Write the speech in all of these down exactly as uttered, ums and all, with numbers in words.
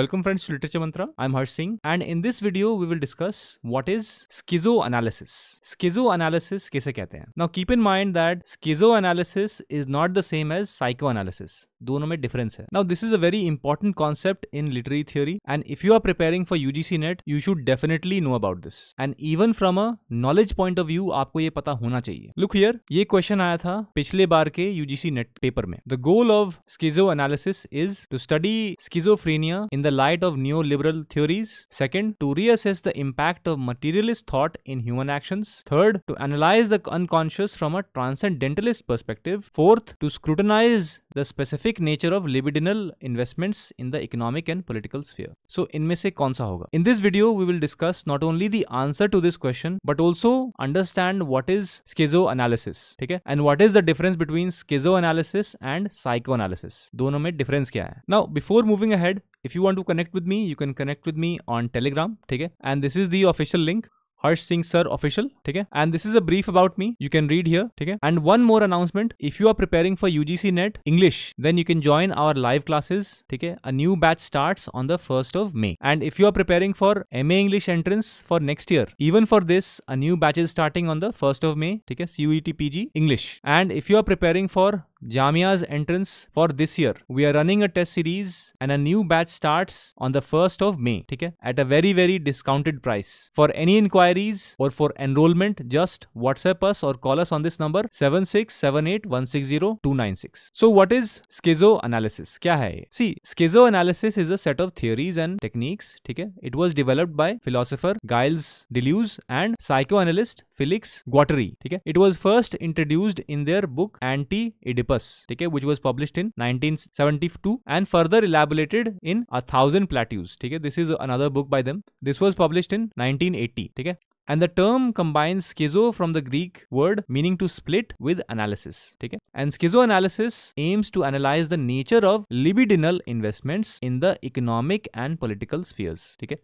Welcome friends to Literature Mantra. I'm Harsh Singh and in this video we will discuss what is schizoanalysis. Schizoanalysis किसे कहते हैं? Now keep in mind that schizoanalysis is not the same as psychoanalysis. दोनों में difference है. Now this is a very important concept in literary theory and if you are preparing for U G C net you should definitely know about this. And even from a knowledge point of view आपको ये पता होना चाहिए. Look here, ये question आया था पिछले बार के U G C net paper में. The goal of schizoanalysis is to study schizophrenia in the light of neoliberal theories. Second, to reassess the impact of materialist thought in human actions. Third, to analyze the unconscious from a transcendentalist perspective. Fourth, to scrutinize the specific nature of libidinal investments in the economic and political sphere. So, इनमें से कौन सा होगा? In this video, we will discuss not only the answer to this question, but also understand what is schizoanalysis, ठीक है? And what is the difference between schizoanalysis and psychoanalysis? दोनों में difference क्या है? Now, before moving ahead, if you want to connect with me, you can connect with me on Telegram, ठीक है? And this is the official link. Harsh Singh Sir Official, ठीक है? And this is a brief about me. You can read here, ठीक है? And one more announcement. If you are preparing for U G C net English, then you can join our live classes, ठीक है? A new batch starts on the first of May. And if you are preparing for M A English entrance for next year, even for this, a new batch is starting on the first of May, ठीक है? C U E T P G English. And if you are preparing for Jamia's entrance for this year, we are running a test series and a new batch starts on the first of May, ठीक है? At a very very discounted price. For any inquiries or for enrollment, just WhatsApp us or call us on this number seven six seven eight one six zero two nine six. So what is schizoanalysis? क्या है ये? See, schizoanalysis is a set of theories and techniques, ठीक है? It was developed by philosopher Giles Deleuze and psychoanalyst Felix Guattari, ठीक है? It was first introduced in their book Anti-Oedipus, ठीक है, which was published in nineteen seventy-two and further elaborated in A Thousand Plateaus, ठीक है? This is another book by them. This was published in nineteen eighty, ठीक है? And the term combines schizo from the Greek word meaning to split with analysis, ठीक है? And schizoanalysis aims to analyze the nature of libidinal investments in the economic and political spheres, ठीक है?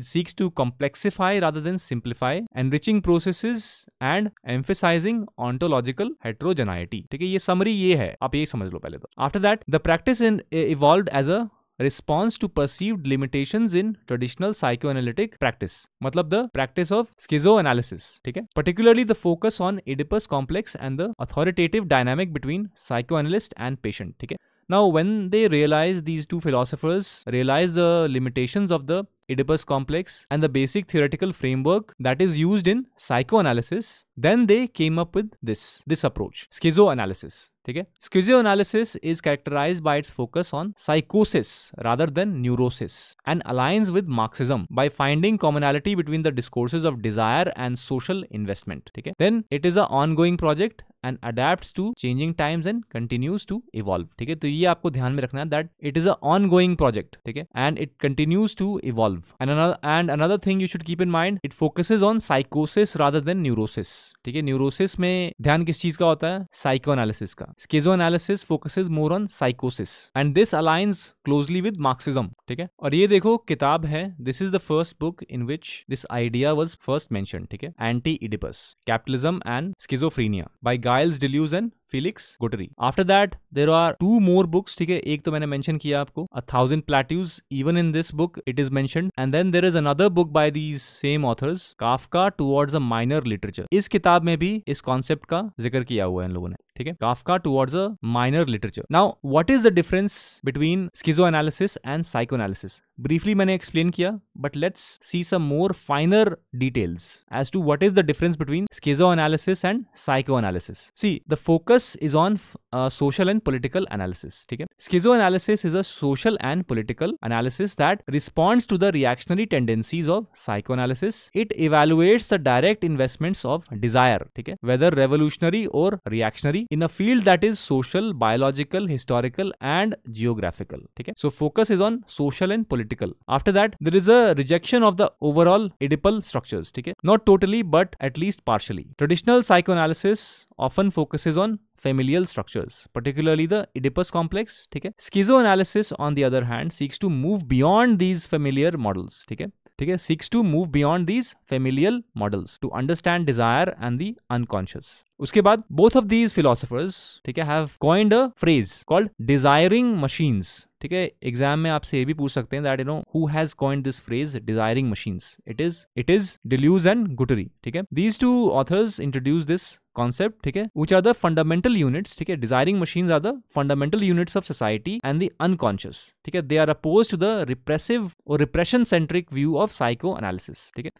It seeks to complexify rather than simplify, enriching processes and emphasizing ontological heterogeneity. ठीक है, ये summary ये है, आप ये समझ लो पहले तो. After that, the practice in, evolved as a response to perceived limitations in traditional psychoanalytic practice. मतलब the practice of schizoanalysis, ठीक है? Particularly the focus on Oedipus complex and the authoritative dynamic between psychoanalyst and patient, ठीक है? Now, when they realized, these two philosophers realized the limitations of the Oedipus complex and the basic theoretical framework that is used in psychoanalysis, then they came up with this, this approach, schizoanalysis. ठीक है? Schizoanalysis is characterized by its focus on psychosis rather than neurosis and aligns with Marxism by finding commonality between the discourses of desire and social investment. ठीक है? Then it is an ongoing project and adapts to changing times and continues to evolve. ठीक है? तो ये आपको ध्यान में रखना है that it is an ongoing project, ठीक है? And it continues to evolve. And another and another thing you should keep in mind, it focuses on psychosis rather than neurosis. ठीक है? Neurosis में ध्यान किस चीज का होता है? Psychoanalysis का. Schizoanalysis focuses more on psychosis and this aligns closely with Marxism. ठीक है? और ये देखो किताब है, this is the first book in which this idea was first mentioned. ठीक है? Anti-Oedipus, Capitalism and Schizophrenia by Giles Deleuze and Felix Guattari. After that, there are two more books, ठीक है? एक तो मैंने mention किया आपको, A Thousand Plateaus. Even in this book, it is mentioned. And then there is another book by these same authors, Kafka towards the minor literature. इस किताब में भी इस concept का जिक्र किया हुआ है इन लोगों ने, ठीक है? Kafka towards a minor literature. Now, what is the difference between schizoanalysis and psychoanalysis? Briefly मैंने explain किया, but let's see some more finer details as to what is the difference between schizoanalysis and psychoanalysis. See, the focus is on uh, social and political analysis, ठीक है? Schizoanalysis is a social and political analysis that responds to the reactionary tendencies of psychoanalysis. It evaluates the direct investments of desire, ठीक है? Whether revolutionary or reactionary in a field that is social, biological, historical and geographical, ठीक है? So focus is on social and political. After that, there is a rejection of the overall Oedipal structures, ठीक है? Not totally but at least partially. Traditional psychoanalysis often focuses on familial structures, particularly the Oedipus complex, ठीक है? Schizoanalysis, on the other hand, seeks to move beyond these familiar models, ठीक है? ठीक है, seeks to move beyond these familial models to understand desire and the unconscious. उसके बाद both of these philosophers ठीक है have coined a phrase called desiring machines. ठीक है, एग्जाम में आपसे ये भी पूछ सकते हैं that you know who has coined this phrase desiring machines. It is it is Deleuze and Guattari. ठीक है, these two authors introduce this concept. ठीक है, which are the fundamental units. ठीक है, desiring machines are the fundamental units of society and the unconscious. ठीक है, they are oppose to the repressive और repression centric view of psychoanalysis. ठीक है,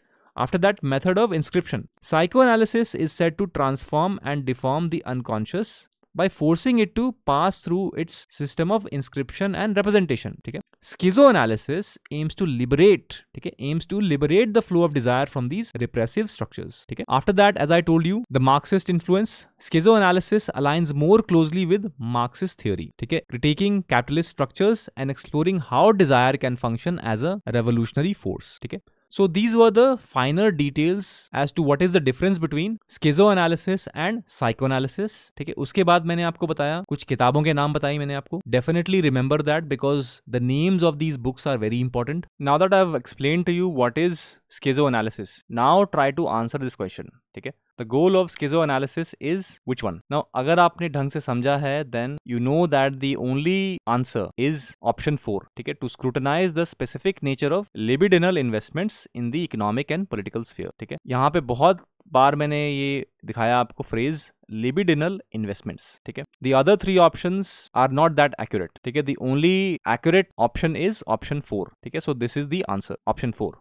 after that method of inscription psychoanalysis is said to transform and deform the unconscious by forcing it to pass through its system of inscription and representation. ठीक है, schizoanalysis aims to liberate ठीक है aims to liberate the flow of desire from these repressive structures. ठीक है, after that as I told you the Marxist influence, schizoanalysis aligns more closely with Marxist theory. ठीक है, critiquing capitalist structures and exploring how desire can function as a revolutionary force. ठीक है, so these were the finer details as to what is the difference between schizoanalysis and psychoanalysis. ठीक है, उसके बाद मैंने आपको बताया कुछ किताबों के नाम बताई मैंने आपको. Definitely remember that because the names of these books are very important. Now that I have explained to you what is schizoanalysis, now try to answer this question. ठीक है, the goal of schizoanalysis is which one? Now अगर आपने ढंग से समझा है then you know that the only answer is option four. ठीक है, to scrutinize the specific nature of libidinal investments in the economic and political sphere. ठीक है, यहाँ पे बहुत बार मैंने ये दिखाया आपको phrase libidinal investments. ठीक है, the other three options are not that accurate. ठीक है, the only accurate option is option four. ठीक है, so this is the answer, option four.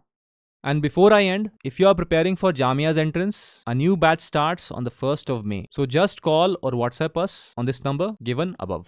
And before I end, if you are preparing for Jamia's entrance, a new batch starts on the first of May. So just call or WhatsApp us on this number given above.